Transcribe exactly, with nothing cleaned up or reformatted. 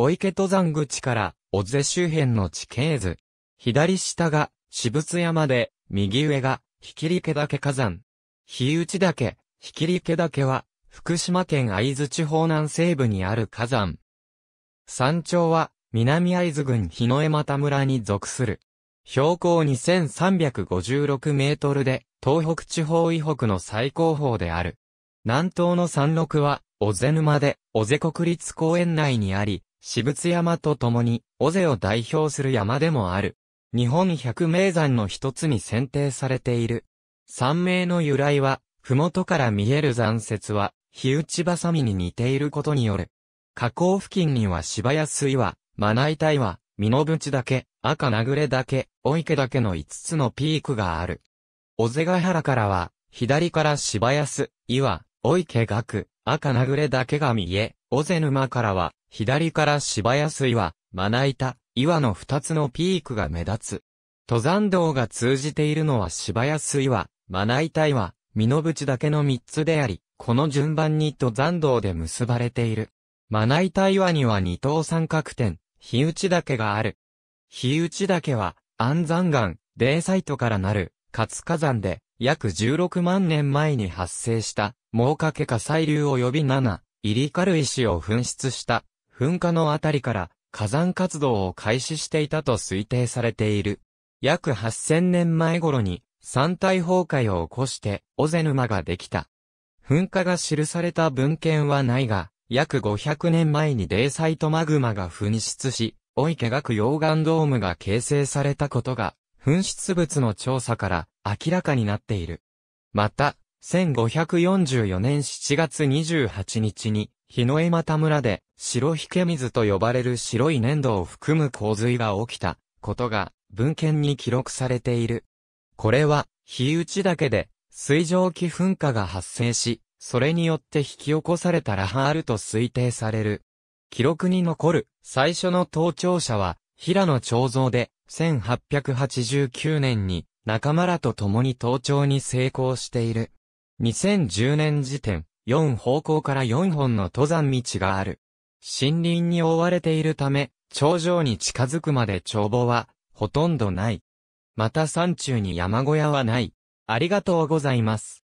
御池登山口から尾瀬周辺の地形図。左下が至仏山で、右上が引池岳火山。日内岳、引池岳は福島県会津地方南西部にある火山。山頂は南会津郡檜枝岐村に属する。標高にせんさんびゃくごじゅうろくメートルで東北地方以北の最高峰である。南東の山麓は尾瀬沼で尾瀬国立公園内にあり、至仏山と共に尾瀬を代表する山でもある。日本百名山の一つに選定されている。山名の由来は、麓から見える残雪は、火打ちばさみに似ていることによる。河口付近には柴安岩、真名板岩、身延岳、赤名暮岳、御池岳のいつつのピークがある。尾瀬ヶ原からは、左から柴安岩、御池岳、赤名暮岳が見え、尾瀬沼からは、左から柴安岩、真名板岩のふたつのピークが目立つ。登山道が通じているのは柴安岩、真名板岩、身延岳のみっつであり、この順番に登山道で結ばれている。真名板岩には二等三角点。日内岳がある。日内岳は、安山岩、泥砕土からなる、活火山で、約じゅうろくまんねんまえに発生した、藻掛火砕流及びなな、入り軽石を噴出した、噴火のあたりから、火山活動を開始していたと推定されている。約はっせんねんまえ頃に、山体崩壊を起こして、尾瀬沼ができた。噴火が記された文献はないが、約ごひゃくねんまえに泥砕土マグマが噴出し、御池岳溶岩ドームが形成されたことが、噴出物の調査から明らかになっている。また、せんごひゃくよんじゅうよねんしちがつにじゅうはちにちに、檜枝岐村で、白引け水と呼ばれる白い粘土を含む洪水が起きたことが、文献に記録されている。これは、日内岳で、水蒸気噴火が発生し、それによって引き起こされたラハールと推定される。記録に残る最初の登頂者は平野長蔵でせんはっぴゃくはちじゅうきゅうねんに仲間らと共に登頂に成功している。にせんじゅうねん時点、よんほうこうからよんほんの登山道がある。森林に覆われているため、頂上に近づくまで眺望はほとんどない。また山中に山小屋はない。ありがとうございます。